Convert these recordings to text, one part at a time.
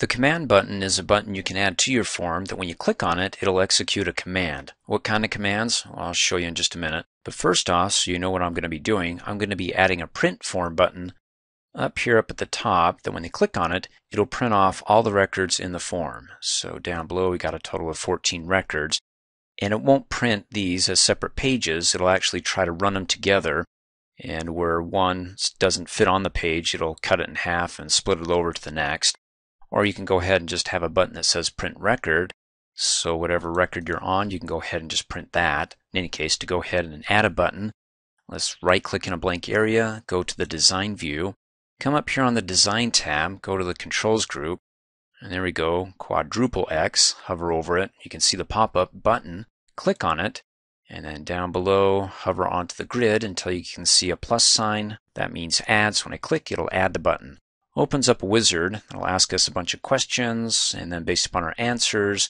The command button is a button you can add to your form that when you click on it, it'll execute a command. What kind of commands? Well, I'll show you in just a minute. But first off, so you know what I'm going to be doing, I'm going to be adding a print form button up here up at the top that when they click on it, it'll print off all the records in the form. So down below we got a total of 14 records. And it won't print these as separate pages, it'll actually try to run them together. And where one doesn't fit on the page, it'll cut it in half and split it over to the next. Or you can go ahead and just have a button that says print record. So whatever record you're on, you can go ahead and just print that. In any case, to go ahead and add a button, let's right click in a blank area, go to the design view, come up here on the design tab, go to the controls group, and there we go, quadruple X, hover over it, you can see the pop-up button, click on it, and then down below hover onto the grid until you can see a plus sign, that means add, so when I click it'll add the button. Opens up a wizard, it'll ask us a bunch of questions, and then based upon our answers,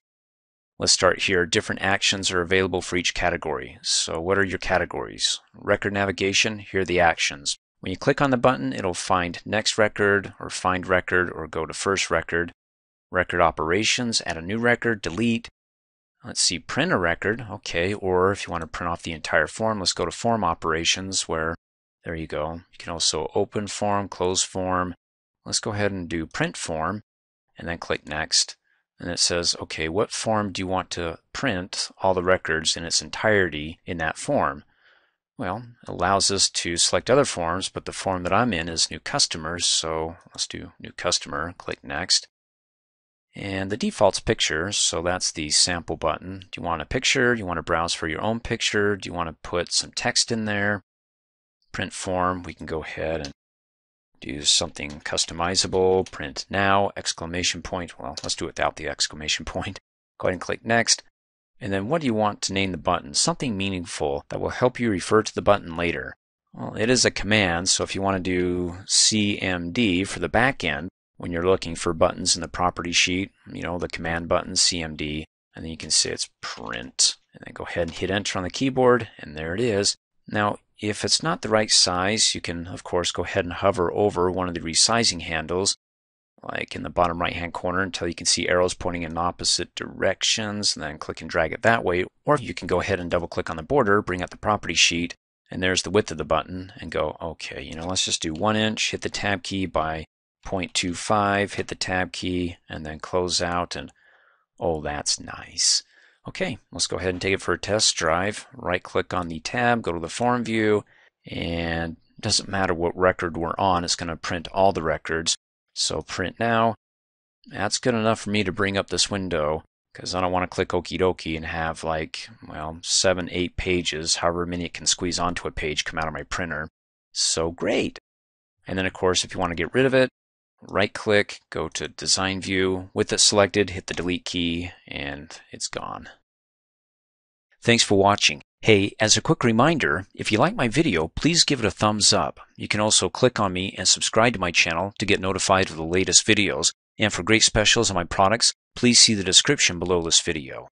let's start here. Different actions are available for each category. So what are your categories? Record navigation, here are the actions. When you click on the button, it'll find next record, or find record, or go to first record. Record operations, add a new record, delete. Let's see, print a record, okay, or if you want to print off the entire form, let's go to form operations where, there you go. You can also open form, close form. Let's go ahead and do print form, and then click next. And it says, okay, what form do you want to print all the records in its entirety in that form? Well, it allows us to select other forms, but the form that I'm in is new customers, so let's do new customer, click next. And the default's picture, so that's the sample button. Do you want a picture? Do you want to browse for your own picture? Do you want to put some text in there? Print form, we can go ahead and do something customizable, print now, exclamation point. Well, let's do it without the exclamation point. Go ahead and click next. And then what do you want to name the button? Something meaningful that will help you refer to the button later. Well, it is a command, so if you want to do CMD for the back end, when you're looking for buttons in the property sheet, you know, the command button, CMD, and then you can say it's print. And then go ahead and hit enter on the keyboard, and there it is. Now, if it's not the right size, you can, of course, go ahead and hover over one of the resizing handles, like in the bottom right-hand corner until you can see arrows pointing in opposite directions, and then click and drag it that way. Or you can go ahead and double-click on the border, bring up the property sheet, and there's the width of the button, and go, okay, you know, let's just do 1 inch, hit the tab key by 0.25, hit the tab key, and then close out, and oh, that's nice. Okay, let's go ahead and take it for a test drive. Right-click on the tab, go to the form view, and it doesn't matter what record we're on, it's going to print all the records. So print now. That's good enough for me to bring up this window because I don't want to click okie dokie and have like, well, 7, 8 pages, however many it can squeeze onto a page, come out of my printer. So great! And then of course if you want to get rid of it, right click, go to design view, with it selected, hit the delete key, and it's gone. Thanks for watching. Hey, as a quick reminder, if you like my video, please give it a thumbs up. You can also click on me and subscribe to my channel to get notified of the latest videos. And for great specials on my products, please see the description below this video.